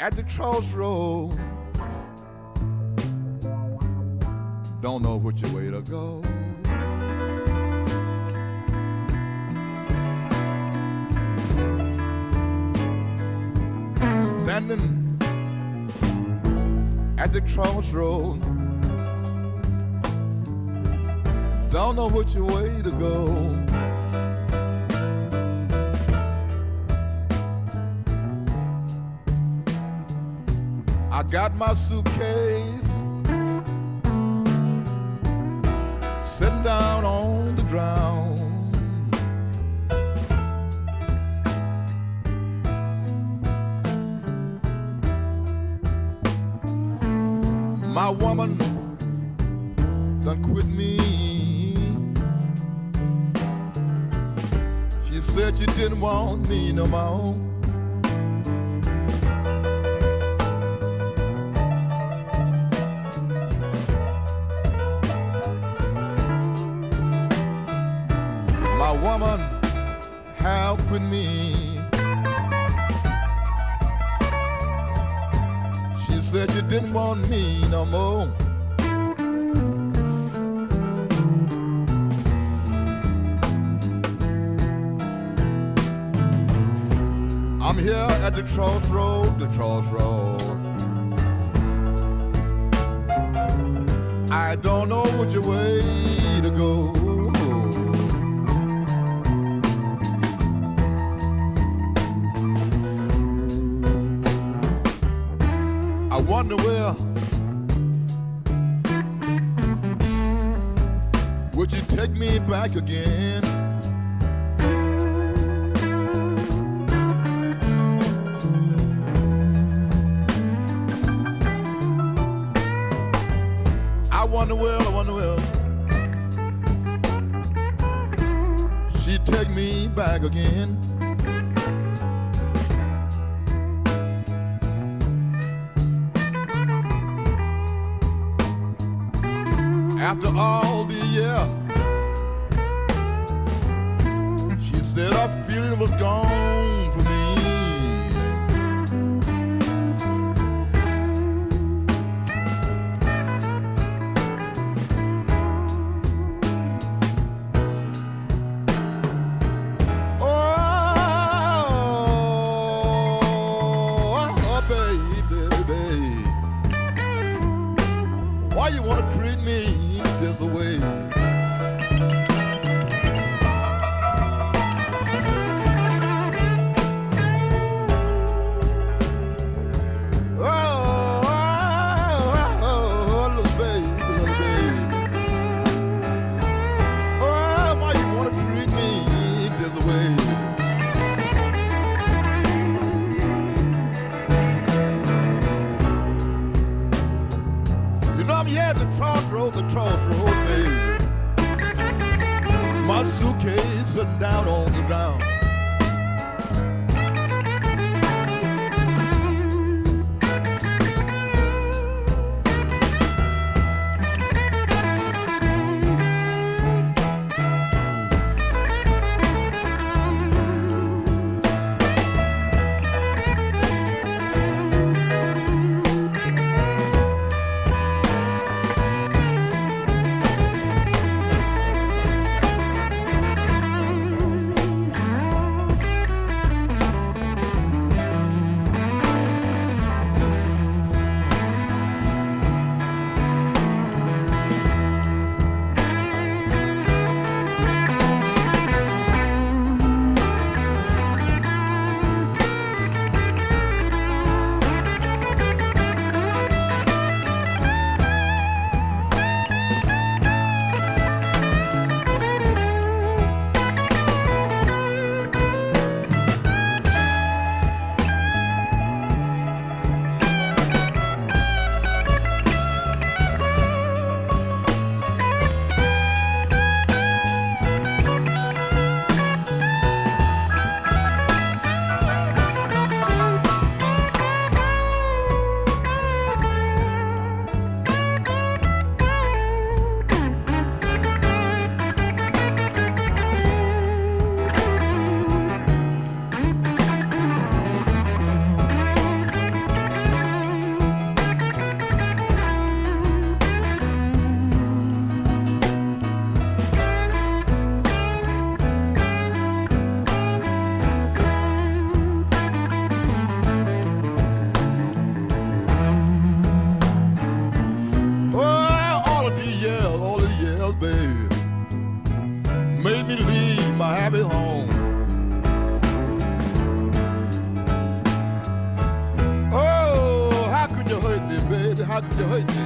At the crossroad, don't know which way to go. Standing at the crossroad, don't know which way to go. I got my suitcase sitting down on the ground. My woman done quit me. She said she didn't want me no more. Woman, how could me? She said she didn't want me no more. I'm here at the crossroad, the crossroad. I don't know which way to go. I wonder would you take me back again? I wonder will she take me back again? After all the years, she said her feeling was gone for me. Oh, baby, why you wanna treat me this way? Ad Jahid.